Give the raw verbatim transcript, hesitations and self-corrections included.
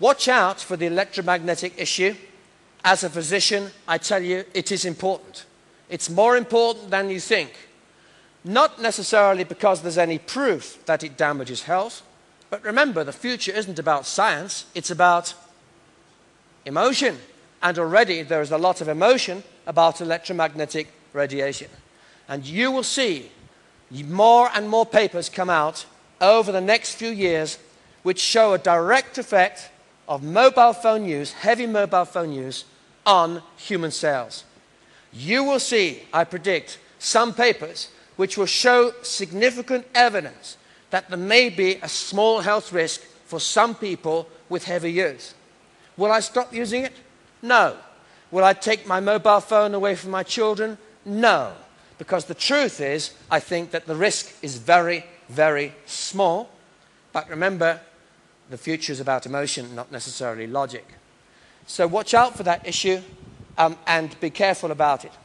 Watch out for the electromagnetic issue. As a physician, I tell you, it is important. It's more important than you think. Not necessarily because there's any proof that it damages health, but remember, the future isn't about science, it's about emotion. And already there is a lot of emotion about electromagnetic radiation. And you will see more and more papers come out over the next few years which show a direct effect of mobile phone use, heavy mobile phone use, on human cells. You will see, I predict, some papers which will show significant evidence that there may be a small health risk for some people with heavy use. Will I stop using it? No. Will I take my mobile phone away from my children? No. Because the truth is, I think that the risk is very, very small. But remember, the future is about emotion, not necessarily logic. So watch out for that issue, um, and be careful about it.